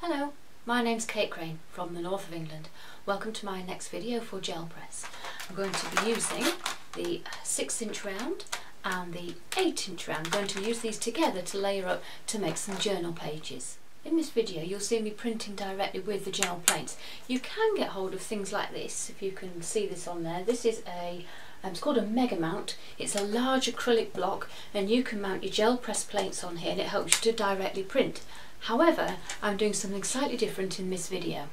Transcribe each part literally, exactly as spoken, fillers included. Hello, my name's Kate Crane from the north of England. Welcome to my next video for Gel Press. I'm going to be using the six inch round and the eight inch round. I'm going to use these together to layer up to make some journal pages. In this video you'll see me printing directly with the gel plates. You can get hold of things like this, if you can see this on there. This is a, um, it's called a Mega Mount. It's a large acrylic block and you can mount your gel press plates on here and it helps you to directly print. However, I'm doing something slightly different in this video.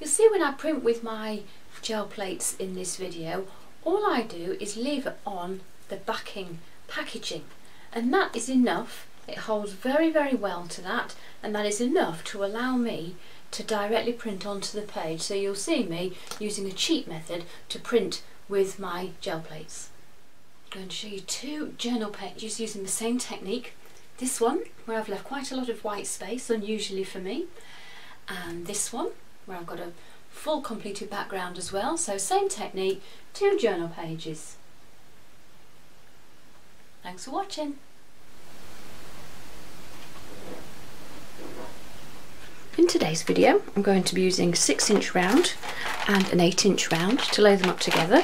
You'll see when I print with my gel plates in this video, all I do is leave it on the backing packaging, and that is enough. It holds very very well to that, and that is enough to allow me to directly print onto the page. So you'll see me using a cheat method to print with my gel plates. I'm going to show you two journal pages using the same technique. This one where I've left quite a lot of white space, unusually for me, and this one where I've got a full completed background as well. So same technique, two journal pages. Thanks for watching. In today's video I'm going to be using a six inch round and an eight inch round to lay them up together.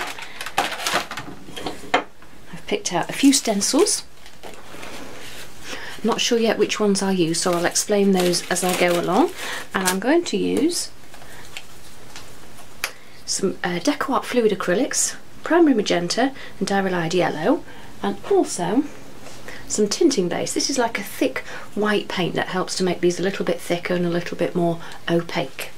I've picked out a few stencils. I'm not sure yet which ones I use, so I'll explain those as I go along. And I'm going to use some uh, DecoArt Fluid Acrylics, Primary Magenta and Diarylide Yellow, and also some tinting base. This is like a thick white paint that helps to make these a little bit thicker and a little bit more opaque.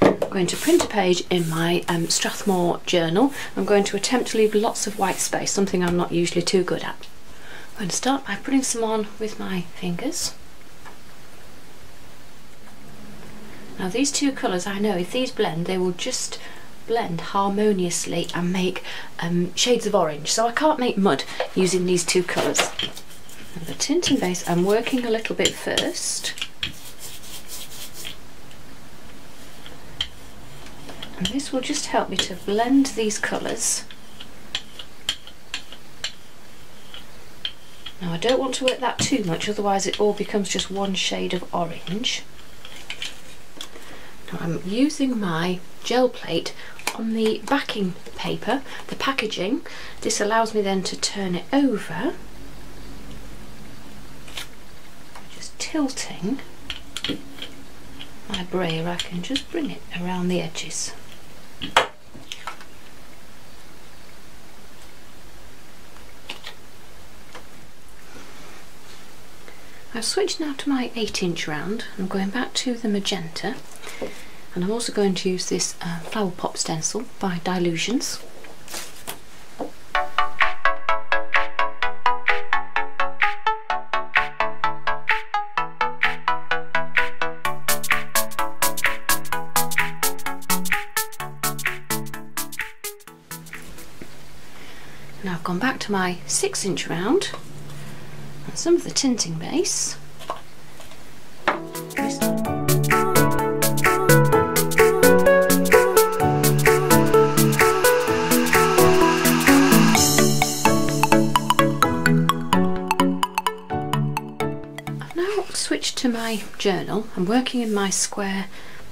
I'm going to print a page in my um, Strathmore journal. I'm going to attempt to leave lots of white space, something I'm not usually too good at. I'm going to start by putting some on with my fingers. Now these two colours, I know if these blend they will just blend harmoniously and make um, shades of orange, so I can't make mud using these two colours. And the tinting base I'm working a little bit first, and this will just help me to blend these colours. Now I don't want to work that too much, otherwise it all becomes just one shade of orange. Now I'm using my gel plate on the backing paper, the packaging. This allows me then to turn it over, just tilting my brayer. I can just bring it around the edges. I've switched now to my eight inch round. I'm going back to the magenta, and I'm also going to use this uh, flower pop stencil by Dilutions. Now I've gone back to my six inch round. Some of the tinting base. I've now switched to my journal. I'm working in my square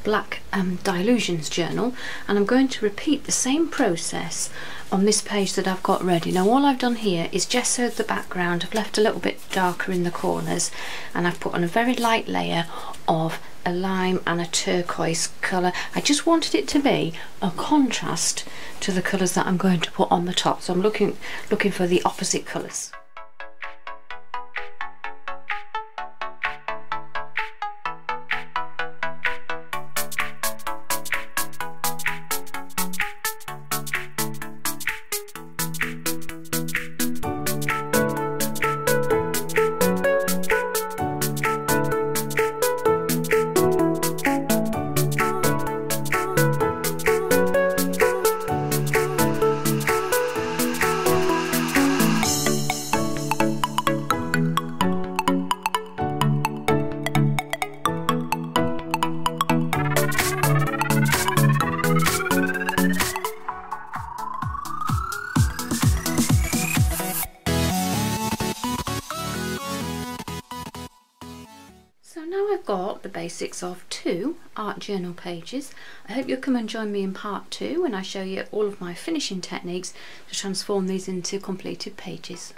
black um, Dilutions journal, and I'm going to repeat the same process on this page that I've got ready. Now all I've done here is gessoed the background. I've left a little bit darker in the corners, and I've put on a very light layer of a lime and a turquoise colour. I just wanted it to be a contrast to the colours that I'm going to put on the top, so I'm looking looking for the opposite colours. now I've got the basics of two art journal pages, I hope you'll come and join me in part two when I show you all of my finishing techniques to transform these into completed pages.